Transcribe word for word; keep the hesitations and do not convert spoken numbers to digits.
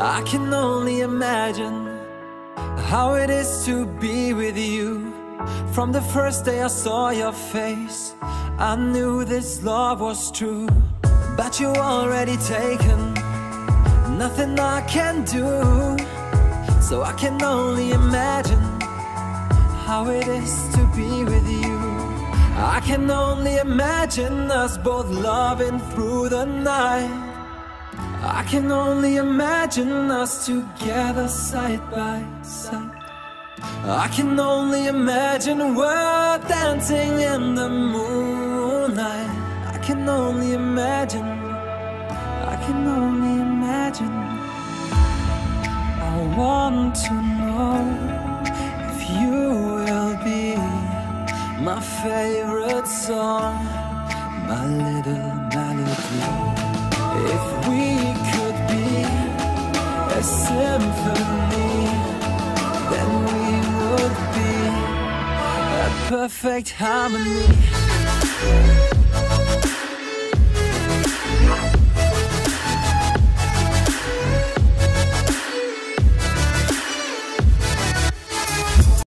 I can only imagine how it is to be with you. From the first day I saw your face, I knew this love was true. But you're already taken, nothing I can do. So I can only imagine how it is to be with you. I can only imagine us both loving through the night. I can only imagine us together side by side. I can only imagine we're dancing in the moonlight. I can only imagine, I can only imagine. I want to know if you will be my favorite song, my little melody. If we could be a symphony, then we would be a perfect harmony.